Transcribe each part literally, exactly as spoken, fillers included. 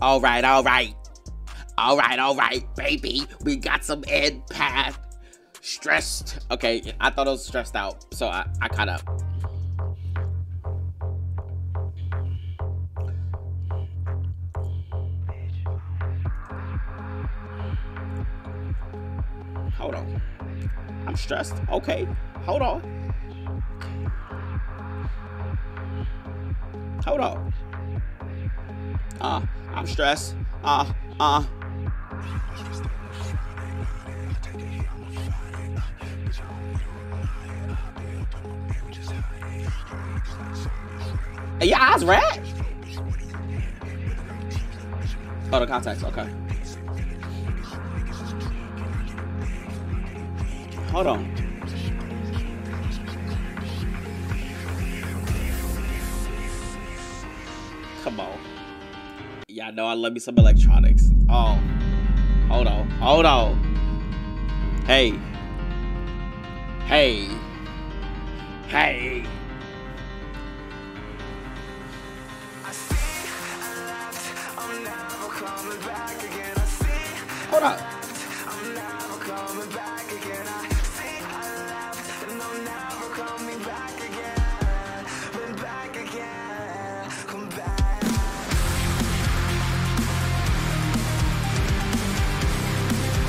All right, all right. All right, all right, baby. We got some End Path. Stressed. Okay, I thought I was stressed out, so I, I caught up. Hold on. I'm stressed. Okay, hold on. Hold on. Uh, I'm stressed. Uh, uh. Are your eyes red? Oh, the contacts. Okay. Hold on. Come on. Y'all know I love me some electronics. Oh. Hold on. Hold on. Hey. Hey. Hey. Hold up.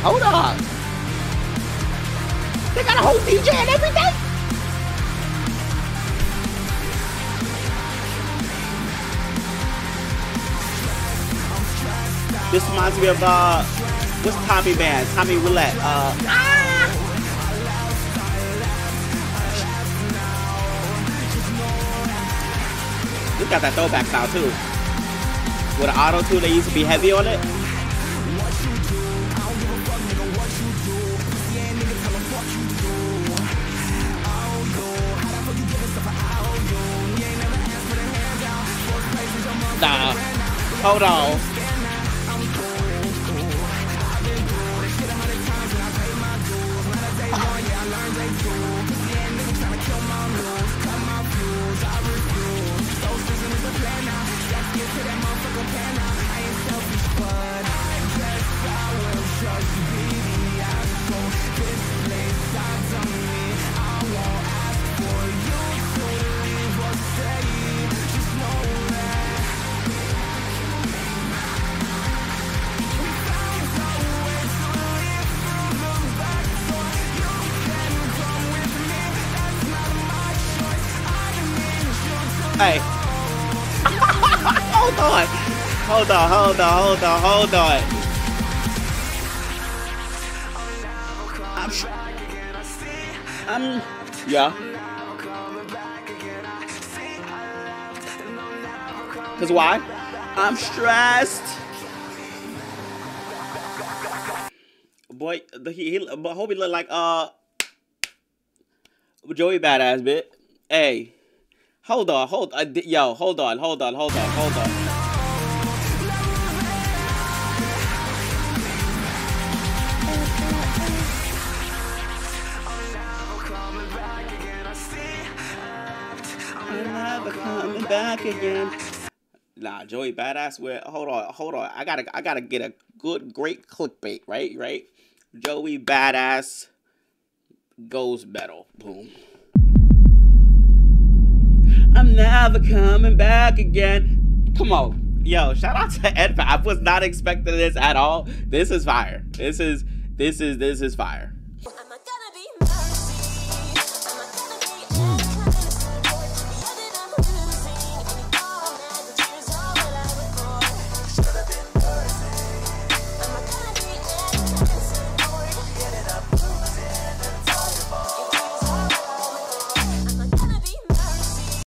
Hold up. They got a whole D J and everything? This reminds me of, uh, what's Tommy band? Tommy Roulette. Uh, ah! It's got that throwback sound, too. With an auto-tune, they used to be heavy on it. Nah. Hold on. Hey. Hold on. Hold on, hold on, hold on, hold on. I'm I'm yeah. Cause why? I'm stressed. Boy, the he, he but hope he look like uh Joey Bada$$, bitch. Hey. Hold on, hold on, yo, hold on, hold on, hold on, hold on. I'm never coming back again. Nah, Joey Bada$$ with, hold on, hold on. I gotta, I gotta get a good, great clickbait, right, right? Joey Bada$$ goes metal, boom. I'm never coming back again. Come on. Yo, shout out to End Path. I was not expecting this at all. This is fire. This is, this is, this is fire.